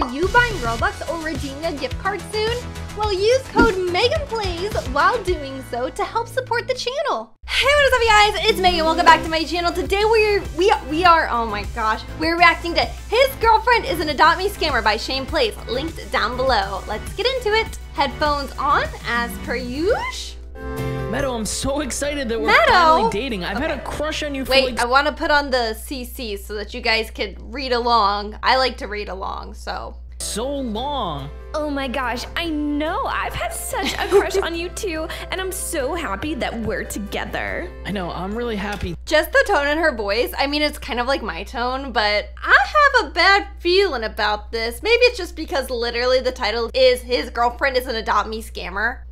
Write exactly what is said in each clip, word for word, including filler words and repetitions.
Are you buying Robux or redeeming a gift card soon? Well, use code MeganPlays while doing so to help support the channel. Hey, what is up, you guys? It's Megan. Welcome back to my channel. Today we're we are, we are oh my gosh, we're reacting to His Girlfriend is an Adopt Me Scammer by Shane Plays, linked down below. Let's get into it. Headphones on, as per usual. Meadow, I'm so excited that we're Meadow? finally dating. I've okay. had a crush on you for Wait, like... I want to put on the C C so that you guys could read along. I like to read along, so... So long. Oh my gosh, I know. I've had such a crush on you too, and I'm so happy that we're together. I know, I'm really happy. Just the tone in her voice, I mean, it's kind of like my tone, but I have a bad feeling about this. Maybe it's just because literally the title is His Girlfriend is an Adopt Me Scammer.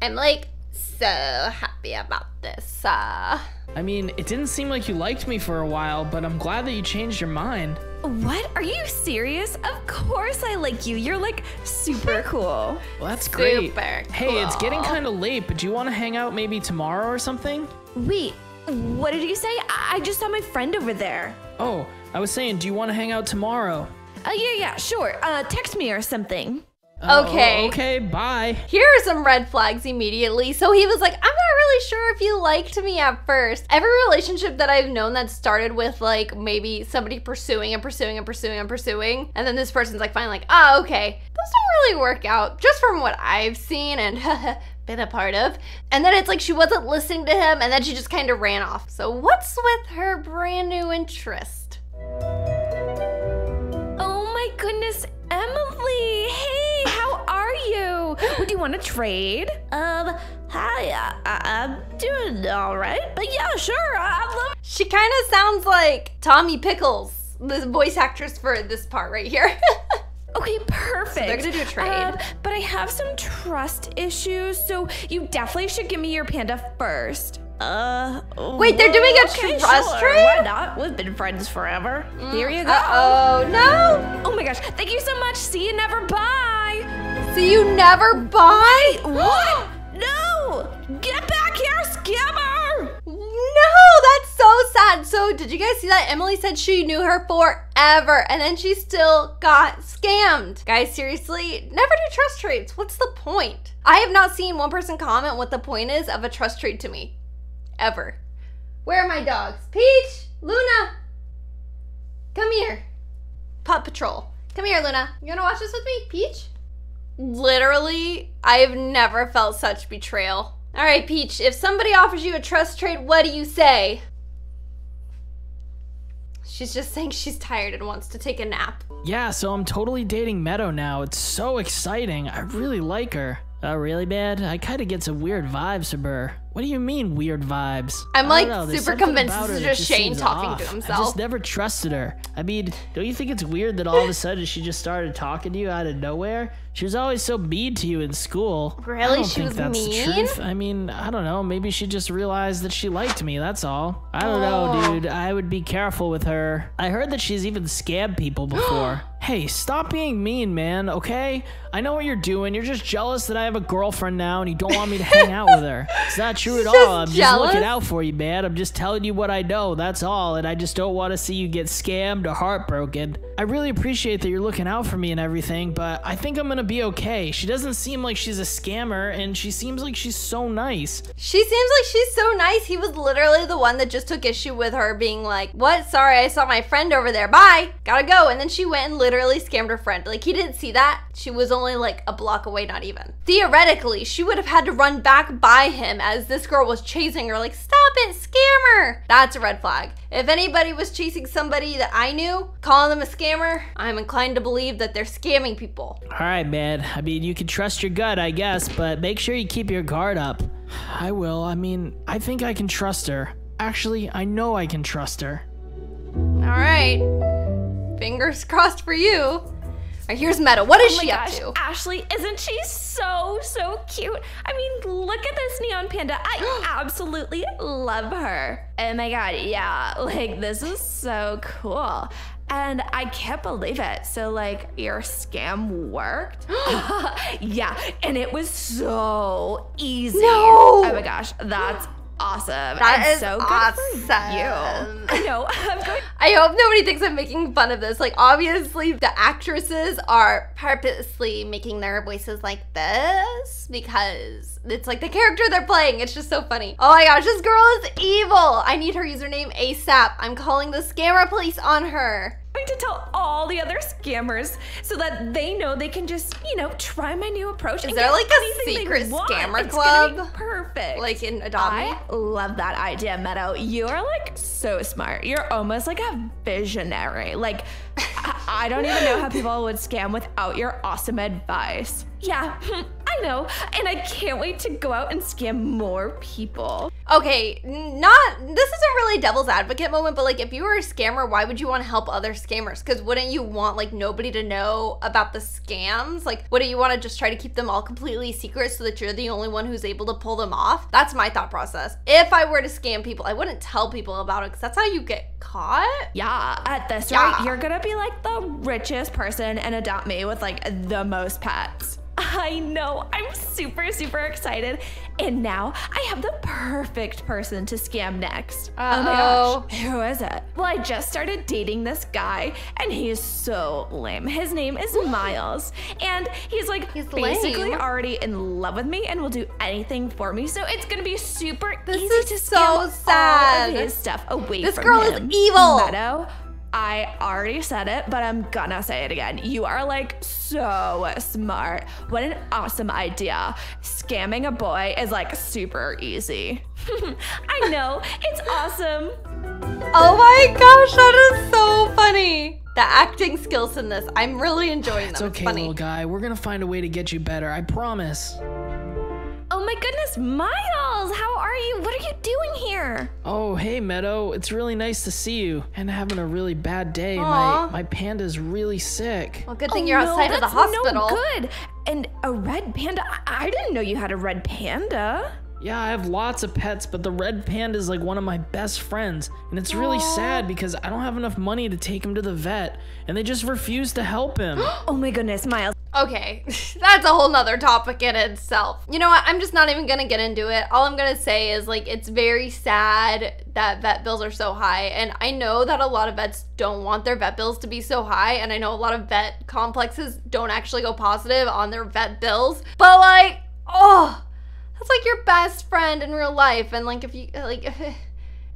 I'm like so happy about this. Uh, I mean, it didn't seem like you liked me for a while, but I'm glad that you changed your mind. What? Are you serious? Of course I like you. You're like super cool. Well, that's great. Super cool. Hey, it's getting kind of late, but do you want to hang out maybe tomorrow or something? Wait, what did you say? I, I just saw my friend over there. Oh, I was saying, do you want to hang out tomorrow? Uh, yeah, yeah, sure. Uh, text me or something. Okay. Oh, okay, bye. Here are some red flags immediately. So he was like, I'm not really sure if you liked me at first. Every relationship that I've known that started with like maybe somebody pursuing and pursuing and pursuing and pursuing, and then this person's like finally like, oh, okay. Those don't really work out, just from what I've seen and been a part of. And then it's like she wasn't listening to him, and then she just kind of ran off. So what's with her brand new interest? Oh my goodness, Emily, hey. You. Would you want to trade? Um, hi, I, I, I'm doing all right. But yeah, sure, I, I love it. She kind of sounds like Tommy Pickles, the voice actress for this part right here. Okay, perfect. So they're gonna do a trade. Um, but I have some trust issues, so you definitely should give me your panda first. Uh, Wait, they're doing a okay, trust sure. trade? Why not? We've been friends forever. Mm. Here you go. Uh-oh, no. Oh my gosh, thank you so much. See you never, bye. So you never buy? What? No! Get back here, scammer! No, that's so sad. So did you guys see that? Emily said she knew her forever, and then she still got scammed. Guys, seriously, never do trust trades. What's the point? I have not seen one person comment what the point is of a trust trade to me, ever. Where are my dogs? Peach, Luna, come here. Pup Patrol, come here, Luna. You wanna watch this with me, Peach? Literally, I've never felt such betrayal. All right, Peach, if somebody offers you a trust trade, what do you say? She's just saying she's tired and wants to take a nap. Yeah, so I'm totally dating Meadow now. It's so exciting. I really like her. Oh, really bad? I kind of get some weird vibes from her. What do you mean weird vibes? I'm like know, super convinced this is just Shane talking off. to himself. I just never trusted her. I mean, don't you think it's weird that all of a sudden she just started talking to you out of nowhere? She was always so mean to you in school. Really? I don't she think was that's mean? The truth. I mean, I don't know. Maybe she just realized that she liked me. That's all. I don't oh. know, dude. I would be careful with her. I heard that she's even scammed people before. Hey, stop being mean, man, okay? I know what you're doing. You're just jealous that I have a girlfriend now and you don't want me to hang out with her. It's not true at just all. I'm jealous. Just looking out for you, man. I'm just telling you what I know, that's all. And I just don't want to see you get scammed or heartbroken. I really appreciate that you're looking out for me and everything, but I think I'm gonna be okay. She doesn't seem like she's a scammer, and she seems like she's so nice. She seems like she's so nice. He was literally the one that just took issue with her being like, what? Sorry, I saw my friend over there. Bye, gotta go. And then she went and literally Literally scammed her friend. Like, he didn't see that. She was only like a block away, not even. Theoretically, she would have had to run back by him as this girl was chasing her. Like, stop it, scammer. That's a red flag. If anybody was chasing somebody that I knew, calling them a scammer, I'm inclined to believe that they're scamming people. All right, man. I mean, you can trust your gut, I guess, but make sure you keep your guard up. I will. I mean, I think I can trust her. Actually, I know I can trust her. All right. Fingers crossed for you. All right, here's Meadow. What is oh my she gosh, up to? Ashley, isn't she so, so cute? I mean, look at this neon panda. I absolutely love her. Oh my God, yeah, like this is so cool. And I can't believe it. So like your scam worked? Yeah, and it was so easy. No. Oh my gosh, that's awesome. That is so awesome. Good for you. I know. I'm going I hope nobody thinks I'm making fun of this. Like, obviously, the actresses are purposely making their voices like this because it's like the character they're playing. It's just so funny. Oh my gosh, this girl is evil. I need her username ASAP. I'm calling the scammer police on her. I'm going to tell all the other scammers so that they know they can just, you know, try my new approach. Is there like a secret scammer club? Perfect. Like in Adopt Me? I love that idea, Meadow. You are like so smart. You're almost like a visionary. Like, I don't even know how people would scam without your awesome advice. Yeah, I know. And I can't wait to go out and scam more people. Okay, not, this is a really devil's advocate moment, but like if you were a scammer, why would you want to help other scammers? Because wouldn't you want like nobody to know about the scams? Like, wouldn't you want to just try to keep them all completely secret so that you're the only one who's able to pull them off? That's my thought process. If I were to scam people, I wouldn't tell people about it because that's how you get caught. Yeah, at this rate, yeah. You're gonna be like the richest person in Adopt Me with like the most pets. I know, I'm super, super excited. And now I have the perfect person to scam next. Uh-oh. Oh my gosh, who is it? Well, I just started dating this guy and he is so lame. His name is Miles. And he's like he's basically lame. already in love with me and will do anything for me. So it's gonna be super this easy is to scam so sad. all of his stuff away this from him. This girl is evil. Meadow, I already said it, but I'm gonna say it again. You are like so smart. What an awesome idea. Scamming a boy is like super easy. I know, it's awesome. Oh my gosh, that is so funny. The acting skills in this, I'm really enjoying them. It's okay, it's funny. Little guy. We're gonna find a way to get you better, I promise. Oh my goodness, Miles, how are you? What are you doing here? Oh, hey, Meadow. It's really nice to see you. And having a really bad day. My, my panda's really sick. Well, good thing oh, you're outside no, of the hospital. No good. And a red panda? I, I didn't know you had a red panda. Yeah, I have lots of pets, but the red panda is like one of my best friends. And it's really Aww. sad because I don't have enough money to take him to the vet. And they just refuse to help him. Oh my goodness, Miles. Okay, that's a whole nother topic in itself. You know what, I'm just not even gonna get into it. All I'm gonna say is like, it's very sad that vet bills are so high. And I know that a lot of vets don't want their vet bills to be so high. And I know a lot of vet complexes don't actually go positive on their vet bills. But like, oh, that's like your best friend in real life. And like, if you, like,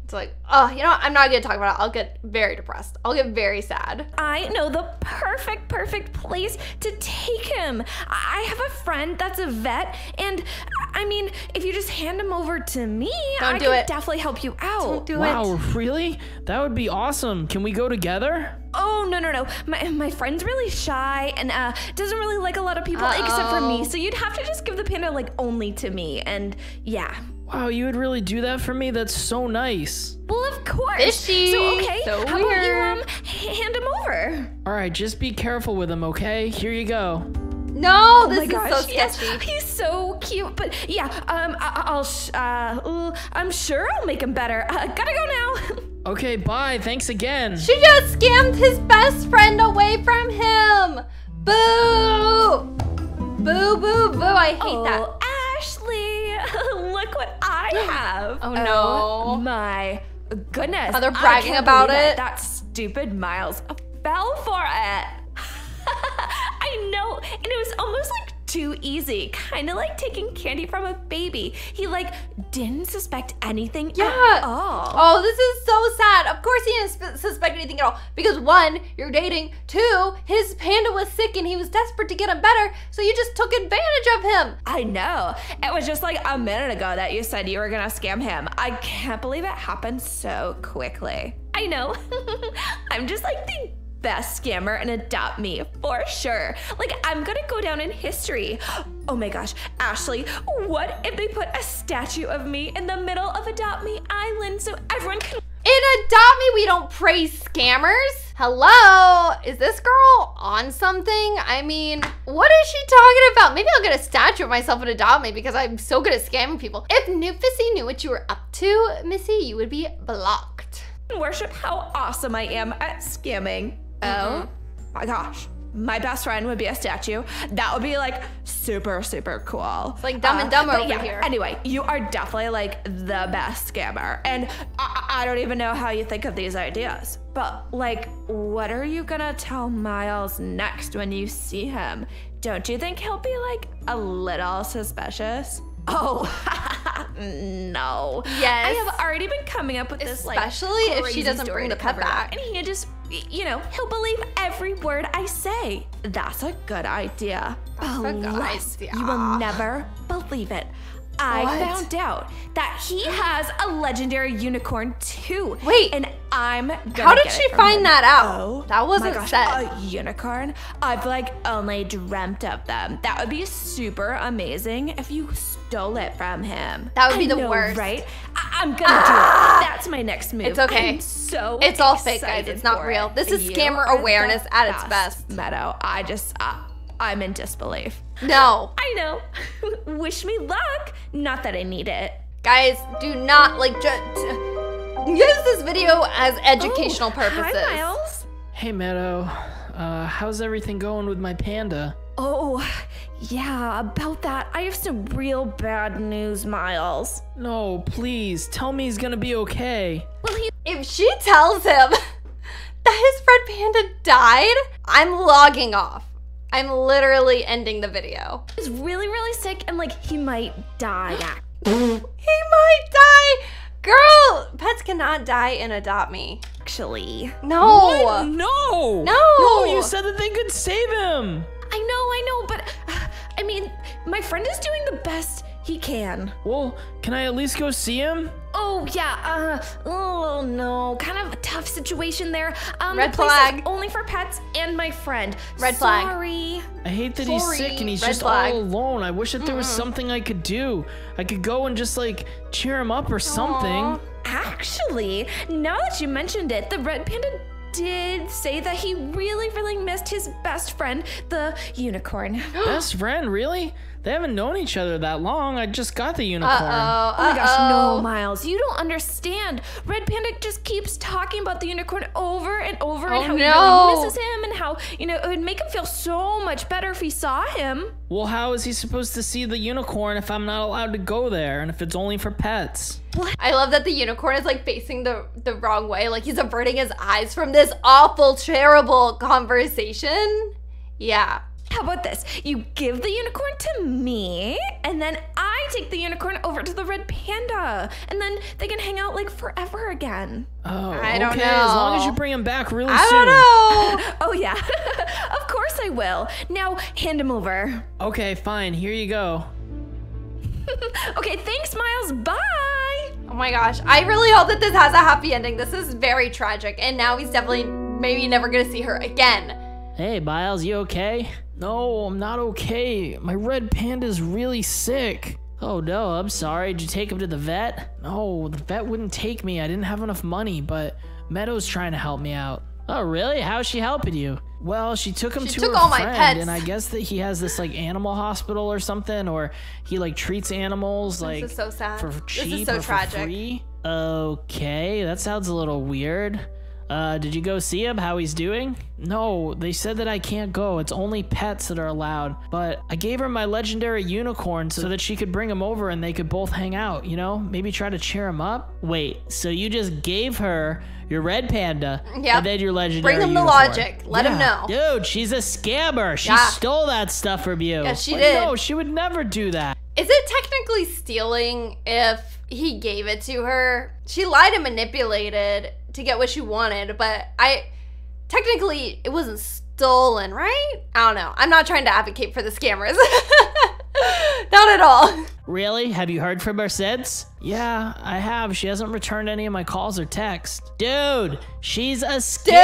it's like, oh, you know what? I'm not gonna talk about it. I'll get very depressed. I'll get very sad. I know the perfect, perfect place to take him. I have a friend that's a vet, and I mean, if you just hand him over to me, Don't I do can it. definitely help you out. Don't do wow, it. Wow, really? That would be awesome. Can we go together? Oh, no, no, no. My, my friend's really shy and uh, doesn't really like a lot of people uh-oh. except for me, so you'd have to just give the panda like only to me, and yeah. Wow, you would really do that for me? That's so nice. Well, of course. Fishy. So, okay, so how weird. about you um, hand him over? All right, just be careful with him, okay? Here you go. No, oh this is gosh, so sketchy. Yes. He's so cute, but yeah, um, I I'll, sh uh, I'm sure I'll make him better. Uh, gotta go now. Okay, bye, thanks again. She just scammed his best friend away from him. Boo. Boo, boo, boo, I hate oh, that. Ashley, look what I have. Oh no. Oh my goodness. Are they bragging about it? That stupid Miles fell for it. I know, and it was almost like too easy, kind of like taking candy from a baby. He like didn't suspect anything yeah. at all. Oh, this is so sad. Of course he didn't suspect anything at all because one, you're dating, two, his panda was sick and he was desperate to get him better, so you just took advantage of him. I know, it was just like a minute ago that you said you were gonna scam him. I can't believe it happened so quickly. I know, I'm just like the best scammer and Adopt Me for sure. Like, I'm gonna go down in history. Oh my gosh, Ashley, what if they put a statue of me in the middle of Adopt Me Island so everyone can- In Adopt Me, we don't praise scammers. Hello, is this girl on something? I mean, what is she talking about? Maybe I'll get a statue of myself and Adopt Me because I'm so good at scamming people. If Newfissy knew what you were up to, Missy, you would be blocked. Worship how awesome I am at scamming. Oh mm-hmm. my gosh, my best friend would be a statue. That would be like super, super cool. It's like Dumb uh, and Dumber over yeah, here. Anyway, you are definitely like the best scammer. And I, I don't even know how you think of these ideas. But like, what are you gonna tell Miles next when you see him? Don't you think he'll be like a little suspicious? Oh, no. Yes. I have already been coming up with this, like, especially if she doesn't bring the pet back. And he just, you know, he'll believe every word I say. That's a good idea. That's a good idea. You will never believe it. I what? found out that he has a legendary unicorn too. Wait, and I'm gonna how did get she it find him. that out? Oh, that wasn't my gosh, said. A unicorn? I've like only dreamt of them. That would be super amazing if you stole it from him. That would I be the know, worst, right? I I'm gonna ah! do it. That's my next move. It's okay. I'm so it's all fake, guys. It's not real. This is you scammer awareness at its best. Meadow, I just. Uh, I'm in disbelief. No. I know. Wish me luck. Not that I need it. Guys, do not like use this video as educational oh, purposes. Hi, Miles. Hey, Meadow. Uh, how's everything going with my panda? Oh, yeah, about that. I have some real bad news, Miles. No, please. Tell me he's gonna be okay. Well, he if she tells him that his friend panda died, I'm logging off. I'm literally ending the video. He's really, really sick and like he might die. He might die. Girl, pets cannot die in Adopt Me. Actually. No. What? No. No. No, you said that they could save him. I know, I know, but uh, I mean, my friend is doing the best he can. Well, can I at least go see him? Oh, yeah. Uh, oh, no. Kind of a tough situation there. Um, Red flag. Only for pets and my friend. Red flag. Sorry. I hate that Sorry. he's sick and he's Red just flag. all alone. I wish that there Mm-mm. was something I could do. I could go and just, like, cheer him up or something. Aww. Actually, now that you mentioned it, the Red Panda did say that he really, really missed his best friend, the unicorn. Best friend? Really? They haven't known each other that long. I just got the unicorn. Uh-oh, uh-oh. Oh my gosh, no, Miles. You don't understand. Red Panda just keeps talking about the unicorn over and over oh, and how no. he really misses him and how, you know, it would make him feel so much better if he saw him. Well, how is he supposed to see the unicorn if I'm not allowed to go there and if it's only for pets? I love that the unicorn is like facing the, the wrong way. Like he's averting his eyes from this awful, terrible conversation. Yeah. How about this? You give the unicorn to me, and then I take the unicorn over to the Red Panda, and then they can hang out like forever again. Oh, I don't okay. know. As long as you bring him back really I soon. I don't know. Oh, yeah. Of course I will. Now, hand him over. Okay, fine. Here you go. Okay, thanks, Miles. Bye. Oh, my gosh. I really hope that this has a happy ending. This is very tragic, and now he's definitely maybe never going to see her again. Hey, Miles, you okay? No, I'm not okay. My red panda's really sick. Oh no, I'm sorry. Did you take him to the vet? No, the vet wouldn't take me. I didn't have enough money, but Meadow's trying to help me out. Oh really? How's she helping you? Well, she took him she to took her all friend, my pets. And I guess that he has this like animal hospital or something, or he like treats animals like this is so sad. for cheap this is so or tragic. for free. Okay, that sounds a little weird. Uh, did you go see him, how he's doing? No, they said that I can't go. It's only pets that are allowed. But I gave her my legendary unicorn so that she could bring him over and they could both hang out, you know? Maybe try to cheer him up. Wait, so you just gave her your red panda yep. and then your legendary unicorn. Bring him unicorn. the logic. Let yeah. him know. Dude, she's a scammer. She yeah. stole that stuff from you. Yeah, she but did. No, she would never do that. Is it technically stealing if he gave it to her? She lied and manipulated to get what she wanted, but I technically it wasn't stolen, right? I don't know. I'm not trying to advocate for the scammers. Not at all. Really? Have you heard from her since? Yeah, I have. She hasn't returned any of my calls or texts. Dude, she's a scammer.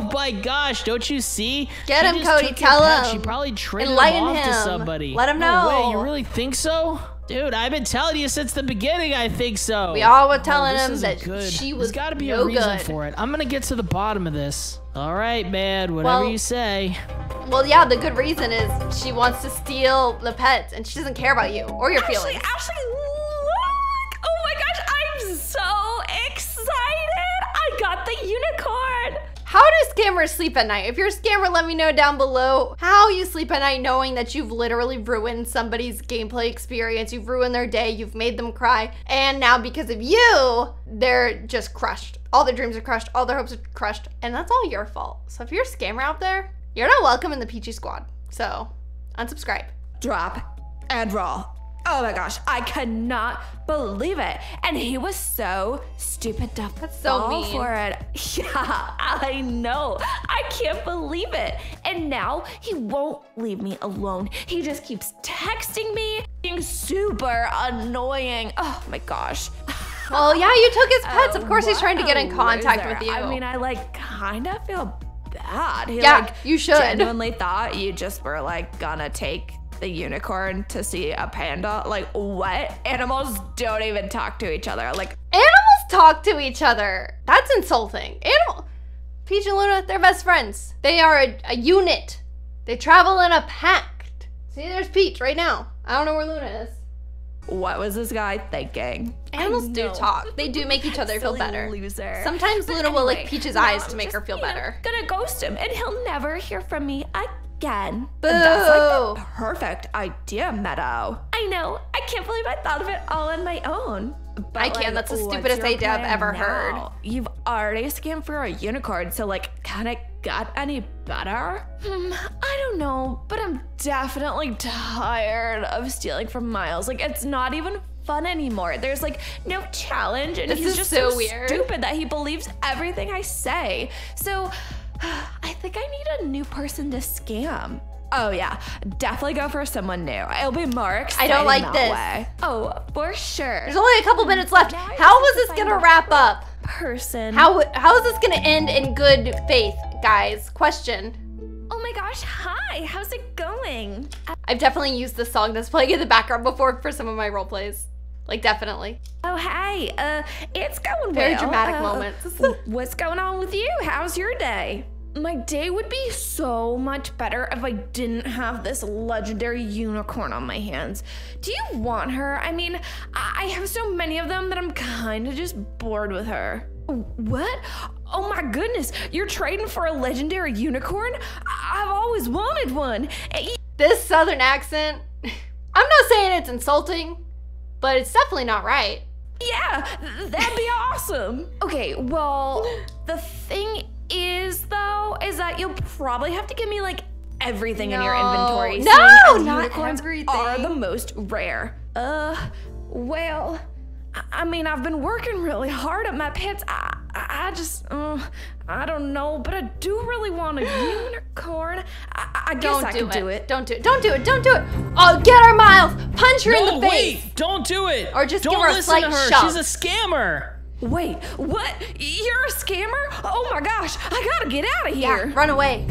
Dude. Oh my gosh, don't you see? Get she him, Cody. Tell him. She probably traded him off him. to somebody. Let him know. No way, you really think so? Dude, I've been telling you since the beginning, I think so. We all were telling oh, him that good. she was There's gotta be no a reason good. for it. I'm gonna get to the bottom of this. All right, man, whatever well, you say. Well, yeah, the good reason is she wants to steal the pets and she doesn't care about you or your Ashley, feelings. Ashley, look! Oh my gosh, I'm so excited! I got the unicorn! How do scammers sleep at night? If you're a scammer, let me know down below how you sleep at night knowing that you've literally ruined somebody's gameplay experience. You've ruined their day, you've made them cry, and now because of you, they're just crushed. All their dreams are crushed, all their hopes are crushed, and that's all your fault. So if you're a scammer out there, you're not welcome in the Peachy Squad. So, unsubscribe. Drop and roll. Oh my gosh, I cannot believe it. And he was so stupid to That's so fall mean. for it. Yeah, I know. I can't believe it. And now he won't leave me alone. He just keeps texting me, being super annoying. Oh my gosh. Well, yeah, you took his pets. Of course uh, he's trying to get in contact loser. with you. I mean, I like kind of feel bad. He, yeah, like, you should. genuinely thought you just were like gonna take the unicorn to see a panda. Like, what? Animals don't even talk to each other. Like, animals talk to each other. That's insulting. Animal Peach and Luna, they're best friends. They are a, a unit. They travel in a pact. See, there's Peach right now. I don't know where Luna is. What was this guy thinking? Animals do talk. They do make each other feel better. Loser. Sometimes but Luna anyway, will lick Peach's no, eyes to I'm make just, her feel you know, better. Gonna ghost him and he'll never hear from me again. Again. Boo. That's like the perfect idea, Meadow. I know. I can't believe I thought of it all on my own. But I can. Like, that's the stupidest idea I've ever now? heard. You've already scammed for a unicorn, so like, can it get any better? Hmm, I don't know, but I'm definitely tired of stealing from Miles. Like, it's not even fun anymore. There's like no challenge, and this he's just so, so weird. stupid that he believes everything I say. So. I think I need a new person to scam. Oh yeah, definitely go for someone new. It'll be more exciting. I don't like this. Way. Oh, for sure. There's only a couple minutes left. Now how is this gonna wrap up? Person. How how is this gonna end in good faith, guys? Question. Oh my gosh, hi, how's it going? I've definitely used this song that's playing in the background before for some of my role plays. Like, definitely. Oh, hi. Uh, it's going Very well. Very dramatic uh, moments. What's going on with you? How's your day? My day would be so much better if I didn't have this legendary unicorn on my hands. Do you want her? I mean, I have so many of them that I'm kind of just bored with her. What? Oh my goodness. You're trading for a legendary unicorn? I've always wanted one. This southern accent. I'm not saying it's insulting, but it's definitely not right. Yeah, that'd be awesome. Okay, well, the thing is, though, is that you'll probably have to give me, like, everything no. in your inventory. No, not unicorns everything. are the most rare. Uh, well, I mean, I've been working really hard at my pets. I, I just, uh, I don't know, but I do really want a unicorn. I, I guess don't I do could it. do it. Don't do it. Don't do it. Don't do it. Oh, get her, Miles. Punch her no, in the face. Wait, don't do it. Or just don't give her a slight to her. shove. She's a scammer. Wait, what? You're a scammer? Oh my gosh, I gotta get out of here. Yeah, run away.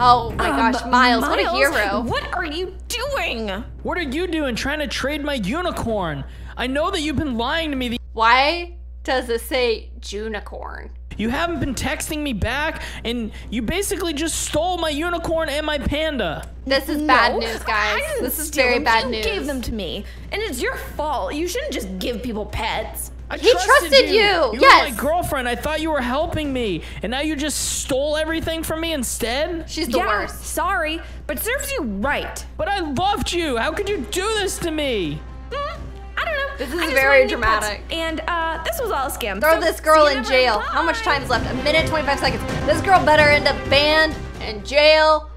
Oh my um, gosh, Miles, Miles, what a hero. What are you doing? What are you doing trying to trade my unicorn? I know that you've been lying to me. The Why does it say Junicorn? You haven't been texting me back, and you basically just stole my unicorn and my panda. This is no, bad news, guys. This is very them. bad you news. You gave them to me, and it's your fault. You shouldn't just give people pets. I he trusted, trusted you. You, you yes. were my girlfriend. I thought you were helping me, and now you just stole everything from me instead? She's the yeah, worst. Sorry, but serves you right. But I loved you. How could you do this to me? Mm-hmm. This is very dramatic. And uh, this was all a scam. Throw so this girl in jail. How much time's left? A minute, twenty-five seconds. This girl better end up banned and jail.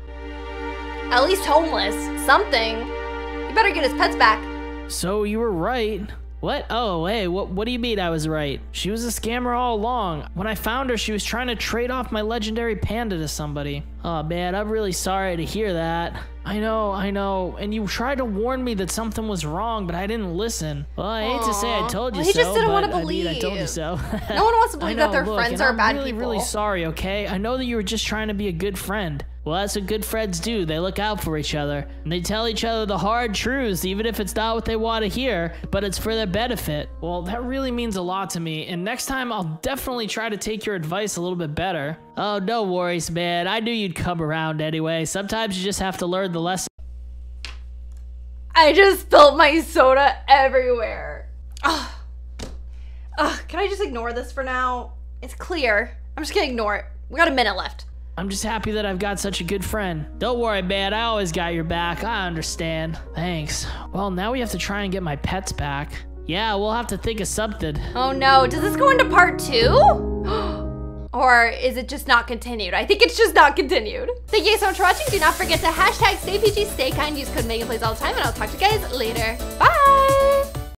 At least homeless, something. You better get his pets back. So you were right. What? Oh, hey, what, what do you mean I was right? She was a scammer all along. When I found her, she was trying to trade off my legendary panda to somebody. Oh man, I'm really sorry to hear that. I know, I know. And you tried to warn me that something was wrong, but I didn't listen. Well, I hate Aww. to say I told you well, he so, he just didn't want to believe. I mean, I told you so. No one wants to believe know, that their look, friends are I'm bad really, people. I'm really, really sorry, okay? I know that you were just trying to be a good friend. Well, that's what good friends do. They look out for each other, and they tell each other the hard truths, even if it's not what they want to hear, but it's for their benefit. Well, that really means a lot to me, and next time I'll definitely try to take your advice a little bit better. Oh, no worries, man. I knew you'd come around anyway. Sometimes you just have to learn the lesson. I just spilled my soda everywhere. Ugh. Ugh, can I just ignore this for now? It's clear. I'm just gonna ignore it. We got a minute left. I'm just happy that I've got such a good friend. Don't worry, man. I always got your back. I understand. Thanks. Well, now we have to try and get my pets back. Yeah, we'll have to think of something. Oh no, does this go into part two? Or is it just not continued? I think it's just not continued. Thank you guys so much for watching. Do not forget to hashtag stay P G, stay kind, use code MeganPlays all the time, and I'll talk to you guys later.